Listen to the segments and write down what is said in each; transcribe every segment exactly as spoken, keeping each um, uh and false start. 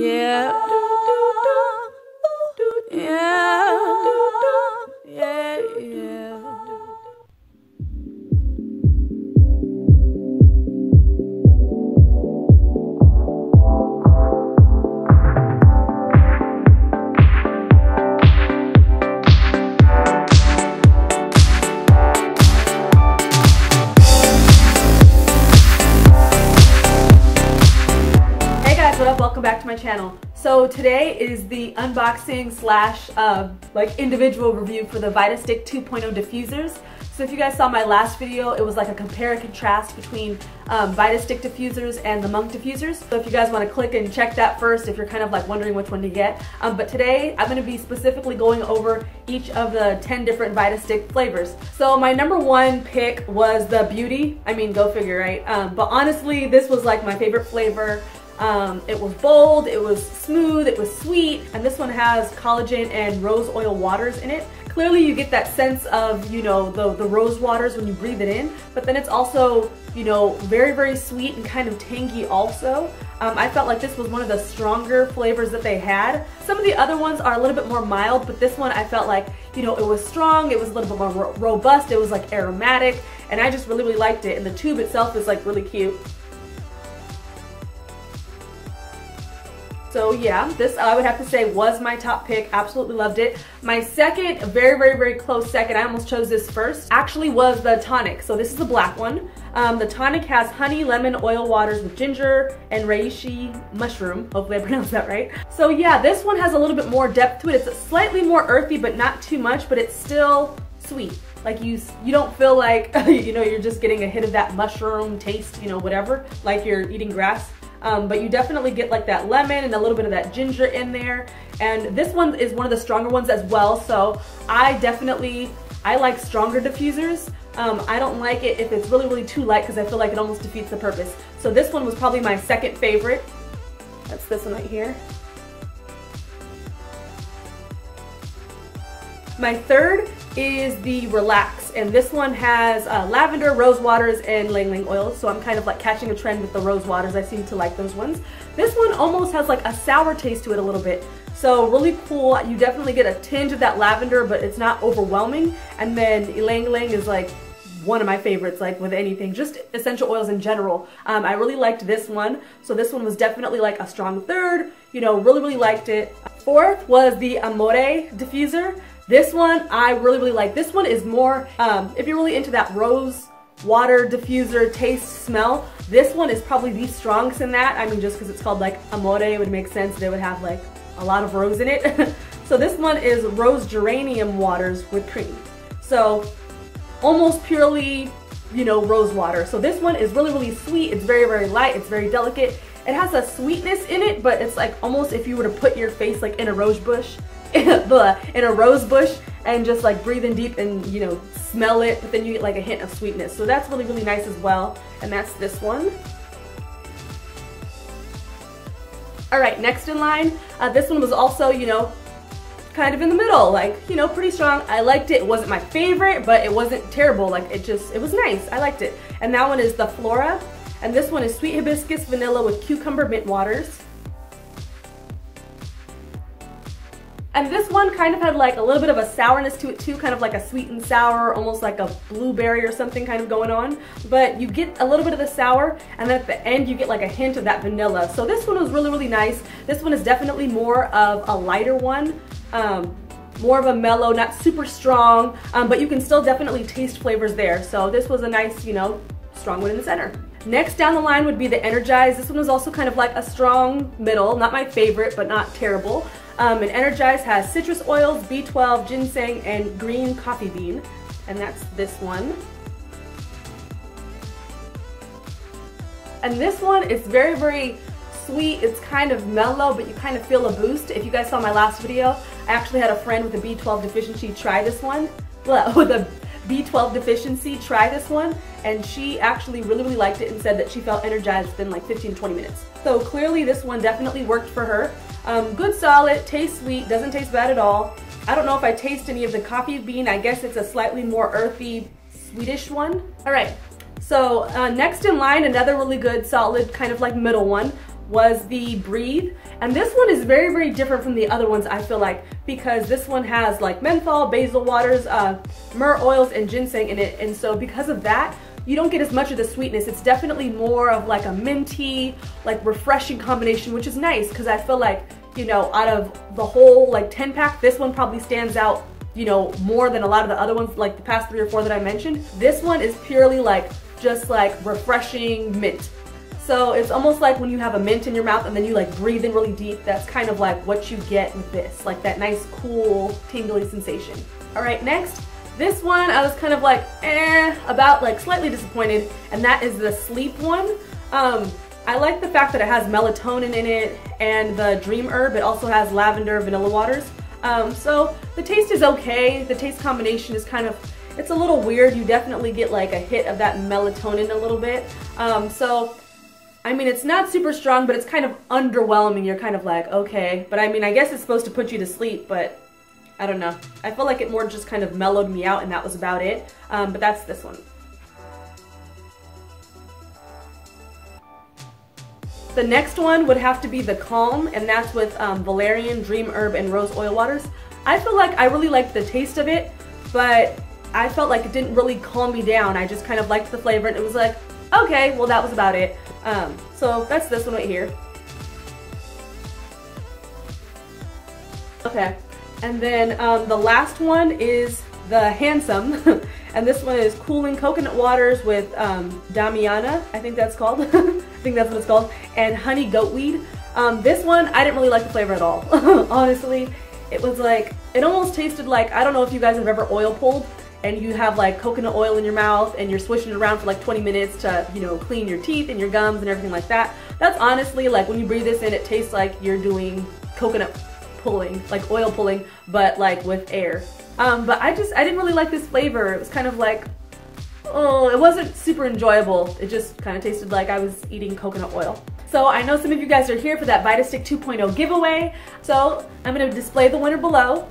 Yeah. Yeah. Yeah. Yeah. Back to my channel. So today is the unboxing slash uh, like individual review for the Vitastik two point oh diffusers. So if you guys saw my last video, it was like a compare and contrast between um, Vitastik diffusers and the Monk diffusers. So if you guys want to click and check that first if you're kind of like wondering which one to get. Um, but today I'm going to be specifically going over each of the ten different Vitastik flavors. So my number one pick was the Beauty. I mean, go figure, right? Um, but honestly, this was like my favorite flavor. Um, it was bold, it was smooth, it was sweet, and this one has collagen and rose oil waters in it. Clearly you get that sense of, you know, the, the rose waters when you breathe it in, but then it's also, you know, very, very sweet and kind of tangy also. Um, I felt like this was one of the stronger flavors that they had. Some of the other ones are a little bit more mild, but this one I felt like, you know, it was strong, it was a little bit more ro- robust, it was like aromatic, and I just really, really liked it. And the tube itself is like really cute. So yeah, this I would have to say was my top pick. Absolutely loved it. My second, very, very, very close second, I almost chose this first, actually was the tonic. So this is the black one. Um, the tonic has honey, lemon, oil waters with ginger, and reishi mushroom. Hopefully I pronounced that right. So yeah, this one has a little bit more depth to it. It's slightly more earthy, but not too much, but it's still sweet. Like you, you don't feel like, you know, you're just getting a hit of that mushroom taste, you know, whatever, like you're eating grass. Um, but you definitely get like that lemon and a little bit of that ginger in there. And this one is one of the stronger ones as well. So I definitely, I like stronger diffusers. Um, I don't like it if it's really, really too light because I feel like it almost defeats the purpose. So this one was probably my second favorite. That's this one right here. My third is the Relax, and this one has uh, lavender, rose waters, and lang lang oil, so I'm kind of like catching a trend with the rose waters. I seem to like those ones. This one almost has like a sour taste to it a little bit, so really cool. You definitely get a tinge of that lavender, but it's not overwhelming. And then lang lang is like one of my favorites, like with anything, just essential oils in general. Um, I really liked this one, so this one was definitely like a strong third. You know, really, really liked it. Fourth was the Amore diffuser. This one I really, really like. This one is more, um, if you're really into that rose water diffuser taste, smell, this one is probably the strongest in that. I mean, just because it's called like Amore, it would make sense. They would have like a lot of rose in it. So this one is rose geranium waters with cream. So almost purely, you know, rose water. So this one is really, really sweet. It's very, very light. It's very delicate. It has a sweetness in it, but it's like almost if you were to put your face like in a rose bush, in a rose bush, and just like breathe in deep and, you know, smell it, but then you get like a hint of sweetness. So that's really, really nice as well. And that's this one. All right, next in line, uh, this one was also, you know, kind of in the middle, like, you know, pretty strong. I liked it. It wasn't my favorite, but it wasn't terrible. Like, it just, it was nice. I liked it. And that one is the Flora. And this one is sweet hibiscus vanilla with cucumber mint waters. And this one kind of had like a little bit of a sourness to it too, kind of like a sweet and sour, almost like a blueberry or something kind of going on. But you get a little bit of the sour, and then at the end you get like a hint of that vanilla. So this one was really, really nice. This one is definitely more of a lighter one. Um, more of a mellow, not super strong, um, but you can still definitely taste flavors there. So this was a nice, you know, strong one in the center. Next down the line would be the Energize. This one was also kind of like a strong middle, not my favorite, but not terrible. Um, and Energize has citrus oils, B twelve, ginseng, and green coffee bean. And that's this one. And this one is very, very sweet. It's kind of mellow, but you kind of feel a boost. If you guys saw my last video, I actually had a friend with a B twelve deficiency try this one. Well, with a B twelve deficiency, try this one, and she actually really, really liked it and said that she felt energized within like fifteen to twenty minutes. So clearly this one definitely worked for her. Um, good solid, tastes sweet, doesn't taste bad at all. I don't know if I taste any of the coffee bean. I guess it's a slightly more earthy, sweetish one. All right, so uh, next in line, another really good, solid, kind of like middle one was the Breathe. And this one is very, very different from the other ones, I feel like, because this one has like menthol, basil waters, uh, myrrh oils, and ginseng in it. And so because of that, you don't get as much of the sweetness. It's definitely more of like a minty, like refreshing combination, which is nice because I feel like, you know, out of the whole like ten pack, this one probably stands out, you know, more than a lot of the other ones, like the past three or four that I mentioned. This one is purely like, just like refreshing mint. So it's almost like when you have a mint in your mouth and then you like breathe in really deep, that's kind of like what you get with this, like that nice, cool, tingly sensation. All right, next, this one I was kind of like, eh, about, like slightly disappointed, and that is the Sleep one. Um, I like the fact that it has melatonin in it and the dream herb. It also has lavender, vanilla waters. Um, so the taste is okay. The taste combination is kind of, it's a little weird. You definitely get like a hit of that melatonin a little bit. Um, so, I mean, it's not super strong, but it's kind of underwhelming. You're kind of like, okay. But I mean, I guess it's supposed to put you to sleep, but I don't know. I feel like it more just kind of mellowed me out and that was about it. Um, but that's this one. The next one would have to be the Calm, and that's with um, valerian, dream herb, and rose oil waters. I feel like I really liked the taste of it, but I felt like it didn't really calm me down. I just kind of liked the flavor, and it was like, okay, well that was about it. Um, so that's this one right here. Okay, and then um, the last one is the Handsome, and this one is Cooling Coconut Waters with um, Damiana, I think that's called. I think that's what it's called, and honey goatweed. Um, this one, I didn't really like the flavor at all. Honestly, it was like, it almost tasted like, I don't know if you guys have ever oil pulled and you have like coconut oil in your mouth and you're swishing it around for like twenty minutes to, you know, clean your teeth and your gums and everything like that. That's honestly like when you breathe this in, it tastes like you're doing coconut pulling, like oil pulling, but like with air. Um, but I just, I didn't really like this flavor. It was kind of like, oh, it wasn't super enjoyable. It just kind of tasted like I was eating coconut oil. So I know some of you guys are here for that Vitastik two point oh giveaway. So I'm going to display the winner below.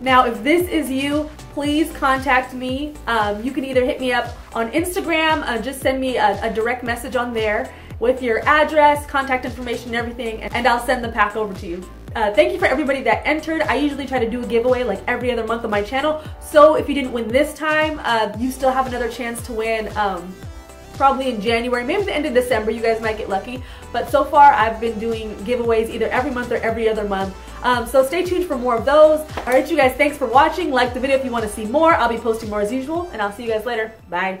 Now, if this is you, please contact me. Um, you can either hit me up on Instagram, uh, just send me a, a direct message on there with your address, contact information, and everything, and I'll send the pack over to you. Uh, thank you for everybody that entered. I usually try to do a giveaway like every other month on my channel. So if you didn't win this time, uh, you still have another chance to win um, probably in January, maybe the end of December, you guys might get lucky. But so far I've been doing giveaways either every month or every other month. Um, so stay tuned for more of those. All right, you guys, thanks for watching. Like the video if you want to see more. I'll be posting more as usual, and I'll see you guys later. Bye.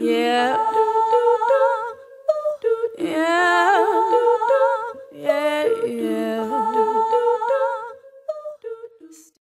Yeah. Yeah.